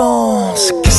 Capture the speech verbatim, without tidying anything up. pense